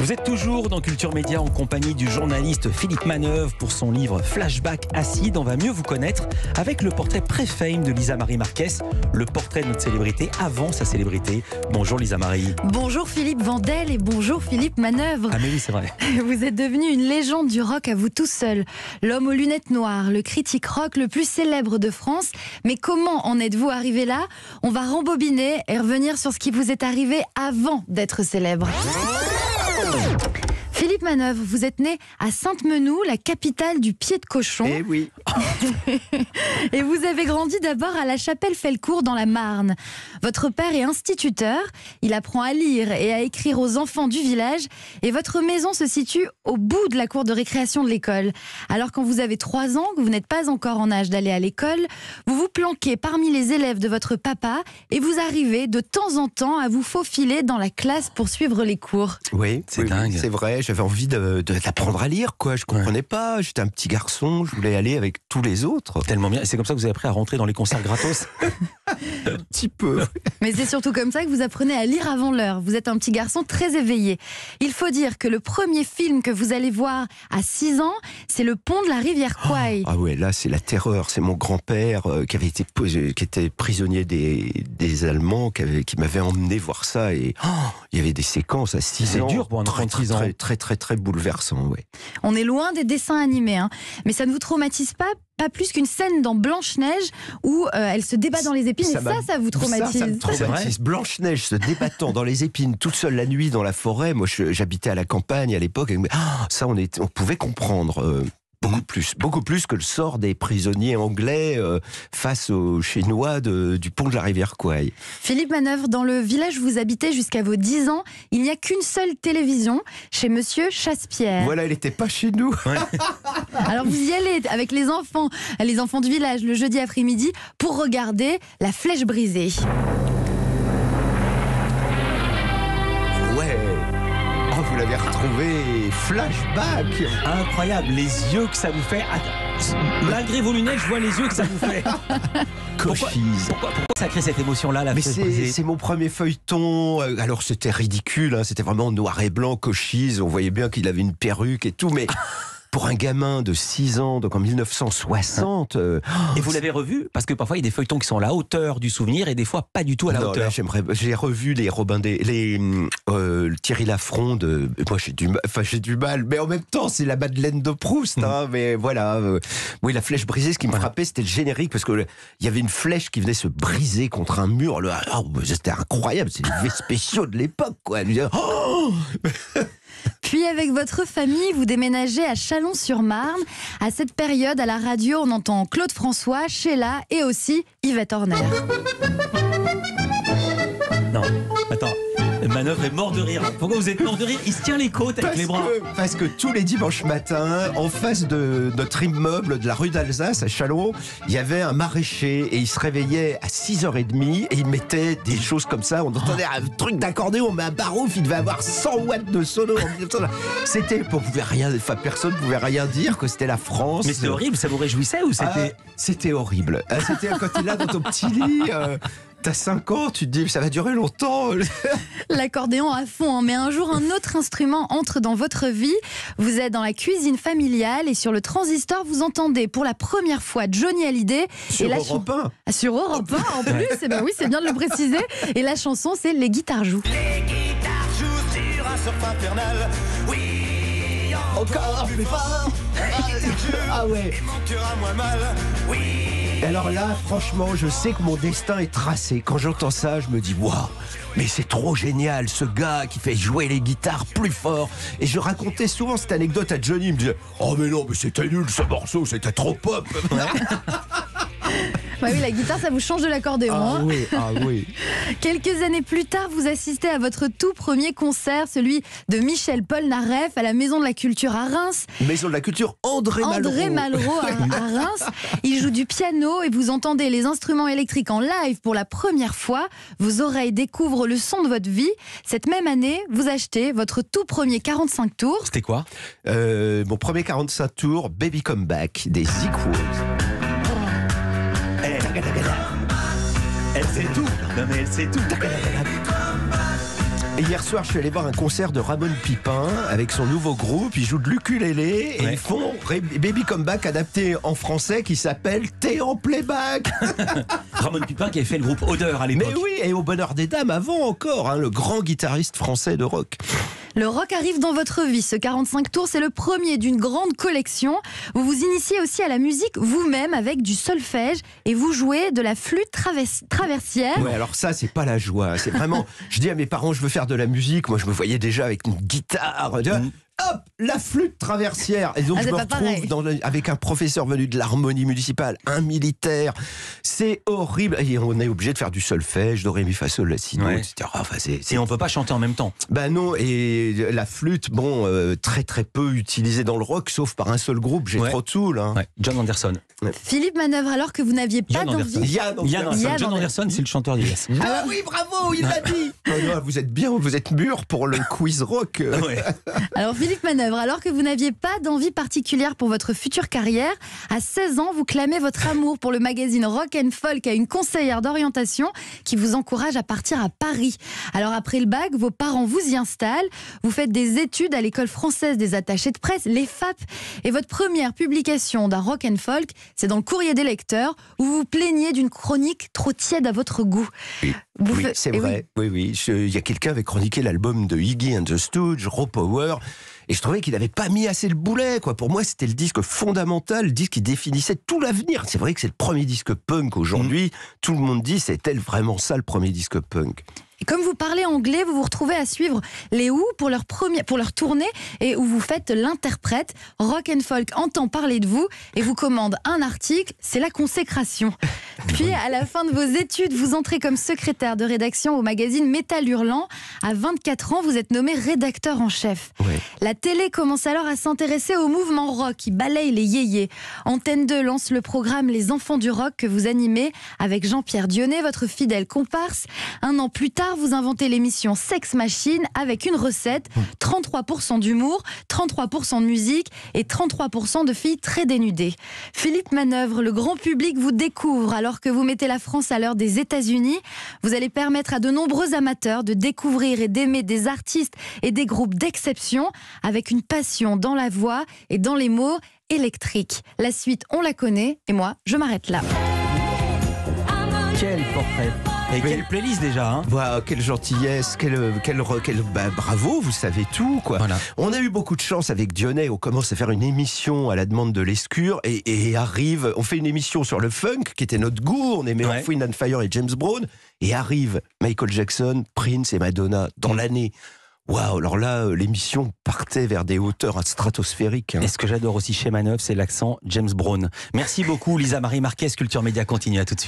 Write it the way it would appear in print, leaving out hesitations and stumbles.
Vous êtes toujours dans Culture Média en compagnie du journaliste Philippe Manœuvre pour son livre Flashback Acide. On va mieux vous connaître avec le portrait pré-fame de Lisa Marie Marques, le portrait de notre célébrité avant sa célébrité. Bonjour Lisa Marie. Bonjour Philippe Vandel et bonjour Philippe Manœuvre. Ah mais oui, c'est vrai. Vous êtes devenu une légende du rock à vous tout seul. L'homme aux lunettes noires, le critique rock le plus célèbre de France. Mais comment en êtes-vous arrivé là? On va rembobiner et revenir sur ce qui vous est arrivé avant d'être célèbre. Philippe Manœuvre, vous êtes né à Sainte-Menoux, la capitale du Pied-de-Cochon. Eh oui. Et vous avez grandi d'abord à la Chapelle Felcourt dans la Marne. Votre père est instituteur, il apprend à lire et à écrire aux enfants du village et votre maison se situe au bout de la cour de récréation de l'école. Alors quand vous avez 3 ans, que vous n'êtes pas encore en âge d'aller à l'école, vous vous planquez parmi les élèves de votre papa et vous arrivez de temps en temps à vous faufiler dans la classe pour suivre les cours. Oui, c'est dingue. C'est vrai. J'avais envie d'apprendre à lire, quoi. Je comprenais pas. J'étais un petit garçon. Je voulais aller avec tous les autres. Tellement bien. C'est comme ça que vous avez appris à rentrer dans les concerts gratos. Un petit peu. Mais c'est surtout comme ça que vous apprenez à lire avant l'heure. Vous êtes un petit garçon très éveillé. Il faut dire que le premier film que vous allez voir à 6 ans, c'est Le Pont de la rivière Kwaï. Ah ouais, là c'est la terreur. C'est mon grand-père qui était prisonnier des Allemands, qui m'avait emmené voir ça. Et il y avait des séquences à 6 ans. C'est dur pour un enfant de 6 ans. Très bouleversant, oui. On est loin des dessins animés, hein. Mais ça ne vous traumatise pas? Pas plus qu'une scène dans Blanche-Neige où elle se débat dans les épines, ça vous traumatise. Ça me traumatise. Blanche-Neige se débattant dans les épines, toute seule la nuit dans la forêt. Moi, j'habitais à la campagne à l'époque. Ça, on pouvait comprendre. Beaucoup plus que le sort des prisonniers anglais face aux Chinois du pont de la rivière Kwaï. Philippe Manœuvre, dans le village où vous habitez jusqu'à vos 10 ans, il n'y a qu'une seule télévision, chez Monsieur Chassepierre. Voilà, il n'était pas chez nous. Ouais. Alors vous y allez avec les enfants du village, le jeudi après-midi, pour regarder La Flèche brisée. Vous l'avez retrouvé, flashback incroyable, les yeux que ça vous fait. Malgré vos lunettes, je vois les yeux que ça vous fait. Cochise. Pourquoi ça crée cette émotion-là, la Flèche brisée ? C'est mon premier feuilleton. Alors c'était ridicule, hein, c'était vraiment noir et blanc, Cochise. On voyait bien qu'il avait une perruque et tout, mais... Pour un gamin de 6 ans, donc en 1960... Et vous l'avez revu? Parce que parfois, il y a des feuilletons qui sont à la hauteur du souvenir et des fois pas du tout à la hauteur. J'ai revu les Robin des... Thierry Lafronde. Moi, j'ai du mal, mais en même temps, c'est la Madeleine de Proust. Hein, mais voilà. Oui, La Flèche brisée, ce qui me frappait, c'était le générique, parce qu'il y avait une flèche qui venait se briser contre un mur. C'était incroyable, c'est les spéciaux de l'époque, quoi. Oh. Puis avec votre famille, vous déménagez à Chalon-sur-Marne. À cette période, à la radio, on entend Claude François, Sheila et aussi Yvette Horner. Non, attends, Manœuvre est mort de rire. Pourquoi vous êtes mort de rire? Il se tient les côtes avec les bras. Parce que tous les dimanches matins, en face de notre immeuble de la rue d'Alsace à Chalon, il y avait un maraîcher et il se réveillait à 6h30 et il mettait des choses comme ça. On entendait un truc d'accordéon, mais un barouf, il devait avoir 100 watts de sono. C'était, personne ne pouvait rien dire, que c'était la France. Mais c'était horrible, ça vous réjouissait ou c'était... C'était horrible. C'était quand il est là dans ton petit lit... T'as 5 ans, tu te dis, ça va durer longtemps. L'accordéon à fond, hein, mais un jour, un autre instrument entre dans votre vie. Vous êtes dans la cuisine familiale et sur le transistor, vous entendez pour la première fois Johnny Hallyday. Sur Europe 1. Sur Europe 1, en plus, et ben oui, c'est bien de le préciser. Et la chanson, c'est Les Guitares jouent. Les guitares jouent sur un surf infernal. Oui, encore plus fort. Ah ouais. Et mon cœur a moins mal. Oui. Alors là, franchement, je sais que mon destin est tracé. Quand j'entends ça, je me dis, waouh, mais c'est trop génial, ce gars qui fait jouer les guitares plus fort. Et je racontais souvent cette anecdote à Johnny, il me disait, oh mais non, mais c'était nul ce morceau, c'était trop pop. Bah oui, la guitare, ça vous change de l'accordéon. Ah oui, ah oui. Quelques années plus tard, vous assistez à votre tout premier concert, celui de Michel Polnareff à la Maison de la Culture à Reims. Maison de la Culture André Malraux à Reims. Il joue du piano et vous entendez les instruments électriques en live pour la première fois. Vos oreilles découvrent le son de votre vie. Cette même année, vous achetez votre tout premier 45 tours. C'était quoi? Mon premier 45 tours, Baby Come Back des Zicros. Elle sait tout. Non mais elle sait tout. Et hier soir, je suis allé voir un concert de Ramon Pipin avec son nouveau groupe. Ils jouent de l'ukulélé et ils font Baby Comeback adapté en français qui s'appelle T'es en playback. Ramon Pipin qui avait fait le groupe Odeur à l'époque. Mais oui, et au bonheur des dames avant encore, hein, le grand guitariste français de rock. Le rock arrive dans votre vie. Ce 45 tours, c'est le premier d'une grande collection. Vous vous initiez aussi à la musique vous-même avec du solfège et vous jouez de la flûte traversière. Ouais, alors ça, c'est pas la joie. C'est vraiment, je dis à mes parents, je veux faire de la musique. Moi, je me voyais déjà avec une guitare. Hop, la flûte traversière. Et donc, je me retrouve avec un professeur venu de l'harmonie municipale, un militaire. C'est horrible. Et on est obligé de faire du solfège, do, ré, mi, fa, sol, la, si, do, etc. Enfin, et on ne peut pas chanter en même temps. Ben non, et la flûte, bon, très très peu utilisée dans le rock, sauf par un seul groupe, j'ai trop de soul. Hein. Ouais. Jon Anderson. Ouais. Philippe Manœuvre, alors que vous n'aviez pas d'envie. Jon Anderson, c'est le chanteur de Yes. Ah oui, bravo, il l'a dit. Vous êtes bien, vous êtes mûr pour le quiz rock. Ouais. Alors, Philippe Manœuvre, alors que vous n'aviez pas d'envie particulière pour votre future carrière, à 16 ans, vous clamez votre amour pour le magazine Rock and Folk à une conseillère d'orientation qui vous encourage à partir à Paris. Alors après le bac, vos parents vous y installent, vous faites des études à l'école française des attachés de presse, les FAP, et votre première publication d'un Rock and Folk, c'est dans le courrier des lecteurs, où vous plaignez d'une chronique trop tiède à votre goût. Oui, c'est vrai. Il y a quelqu'un qui avait chroniqué l'album de Iggy and the Stooges, Raw Power, et je trouvais qu'il n'avait pas mis assez le boulet, quoi. Pour moi, c'était le disque fondamental, le disque qui définissait tout l'avenir. C'est vrai que c'est le premier disque punk aujourd'hui. Tout le monde dit, c'était vraiment ça, le premier disque punk. Et comme vous parlez anglais, vous vous retrouvez à suivre les Who pour leur tournée et où vous faites l'interprète. Rock and Folk entend parler de vous et vous commande un article, c'est la consécration. Puis à la fin de vos études, vous entrez comme secrétaire de rédaction au magazine Métal Hurlant. À 24 ans, vous êtes nommé rédacteur en chef. Ouais. La télé commence alors à s'intéresser au mouvement rock qui balaye les yéyés. Antenne 2 lance le programme Les Enfants du Rock que vous animez avec Jean-Pierre Dionnet, votre fidèle comparse. Un an plus tard, vous inventez l'émission Sex Machine avec une recette, 33% d'humour, 33% de musique et 33% de filles très dénudées. Philippe Manœuvre, le grand public vous découvre alors que vous mettez la France à l'heure des États-Unis. Vous allez permettre à de nombreux amateurs de découvrir et d'aimer des artistes et des groupes d'exception avec une passion dans la voix et dans les mots électriques. La suite, on la connaît et moi, je m'arrête là. Quel portrait! Et quelle playlist déjà, hein. Wow, quelle gentillesse, quel bravo, vous savez tout, quoi. Voilà. On a eu beaucoup de chance avec Dionnet, on commence à faire une émission à la demande de l'Escure et arrive, on fait une émission sur le funk qui était notre goût, on aimait Earth, Wind and Fire et James Brown et arrive Michael Jackson, Prince et Madonna dans l'année. Waouh, alors là, l'émission partait vers des hauteurs stratosphériques. Hein. Et ce que j'adore aussi chez Manœuvre, c'est l'accent James Brown. Merci beaucoup Lisa Marie Marques, Culture Média continue, à tout de suite.